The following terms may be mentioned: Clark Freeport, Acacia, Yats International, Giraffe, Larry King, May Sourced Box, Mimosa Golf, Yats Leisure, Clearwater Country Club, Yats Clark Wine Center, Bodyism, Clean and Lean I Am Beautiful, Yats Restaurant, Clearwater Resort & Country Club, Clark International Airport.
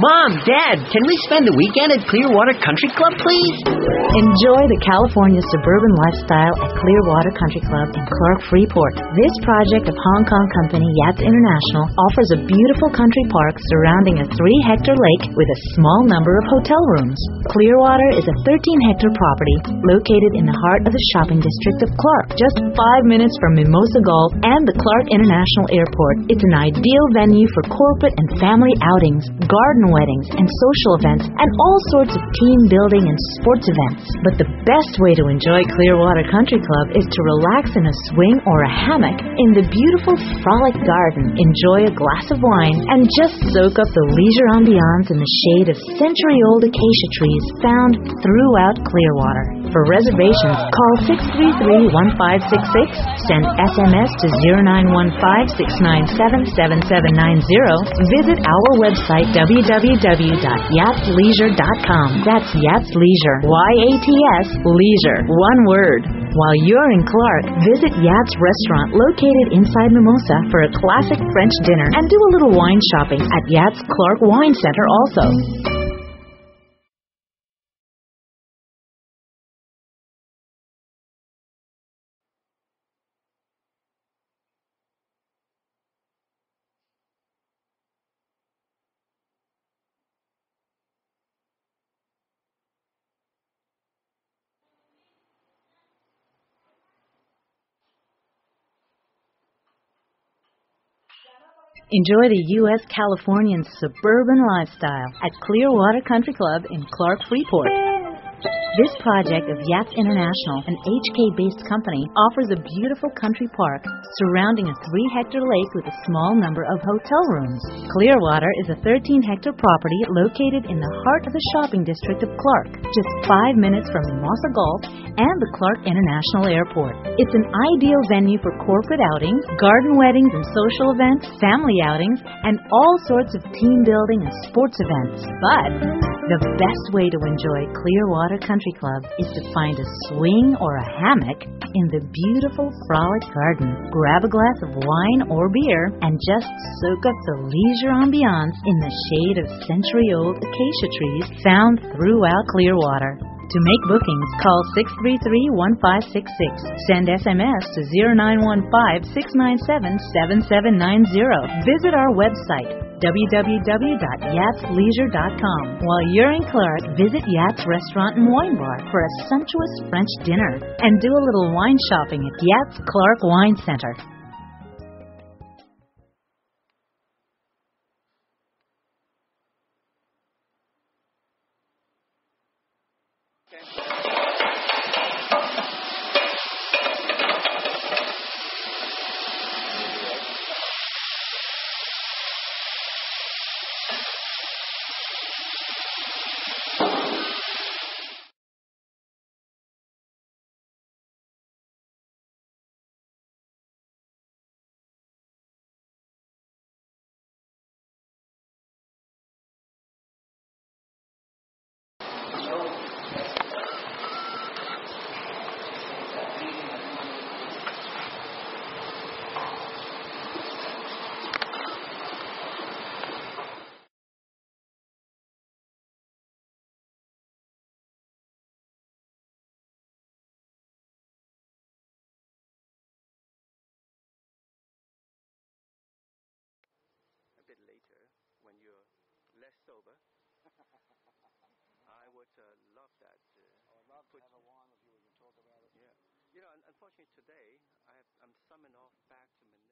Mom, Dad, can we spend the weekend at Clearwater Country Club, please? Enjoy the California suburban lifestyle at Clearwater Country Club in Clark Freeport. This project of Hong Kong company Yats International offers a beautiful country park surrounding a 3-hectare lake with a small number of hotel rooms. Clearwater is a 13-hectare property located in the heart of the shopping district of Clark, just 5 minutes from Mimosa Golf and the Clark International Airport. It's an ideal venue for corporate and family outings, garden weddings and social events, and all sorts of team building and sports events. But the best way to enjoy Clearwater Country Club is to relax in a swing or a hammock in the beautiful frolic garden, enjoy a glass of wine, and just soak up the leisure ambiance in the shade of century-old acacia trees found throughout Clearwater. For reservations, call 633-1566, send SMS to 0915-697-7790, visit our website www.yatsleisure.com. That's Yats Leisure, Y-A-T-S, Leisure, one word. While you're in Clark, visit Yats Restaurant located inside Mimosa for a classic French dinner and do a little wine shopping at Yats Clark Wine Center also. Enjoy the U.S. Californian suburban lifestyle at Clearwater Country Club in Clark Freeport. This project of Yats International, an HK-based company, offers a beautiful country park surrounding a 3-hectare lake with a small number of hotel rooms. Clearwater is a 13-hectare property located in the heart of the shopping district of Clark, just 5 minutes from Mimosa Golf and the Clark International Airport. It's an ideal venue for corporate outings, garden weddings and social events, family outings, and all sorts of team building and sports events. But the best way to enjoy Clearwater Country Club is to find a swing or a hammock in the beautiful frolic garden. Grab a glass of wine or beer and just soak up the leisure ambiance in the shade of century-old acacia trees found throughout Clearwater. To make bookings, call 633-1566. Send SMS to 0915-697-7790. Visit our website www.yatsleisure.com. While you're in Clark, visit Yats Restaurant and Wine Bar for a sumptuous French dinner and do a little wine shopping at Yats Clark Wine Center. I would love that. I would love to have a wine with you when you talk about it. Yeah. You know, unfortunately today, I'm summoned off back to Manila.